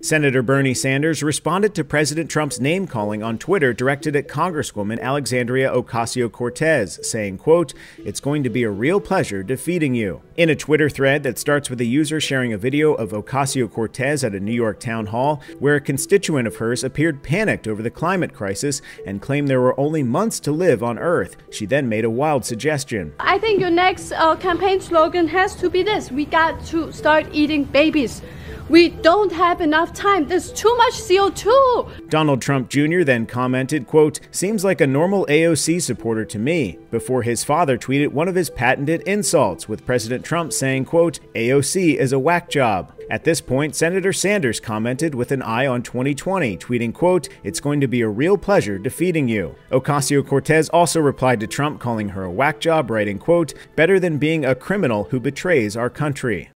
Senator Bernie Sanders responded to President Trump's name-calling on Twitter directed at Congresswoman Alexandria Ocasio-Cortez, saying, quote, "It's going to be a real pleasure defeating you." In a Twitter thread that starts with a user sharing a video of Ocasio-Cortez at a New York town hall where a constituent of hers appeared panicked over the climate crisis and claimed there were only months to live on Earth, she then made a wild suggestion. I think your next campaign slogan has to be this: we got to start eating babies. We don't have enough time. There's too much CO2. Donald Trump Jr. then commented, quote, "Seems like a normal AOC supporter to me," before his father tweeted one of his patented insults, with President Trump saying, quote, "AOC is a whack job." At this point, Senator Sanders commented with an eye on 2020, tweeting, quote, "It's going to be a real pleasure defeating you." Ocasio-Cortez also replied to Trump, calling her a whack job, writing, quote, "Better than being a criminal who betrays our country."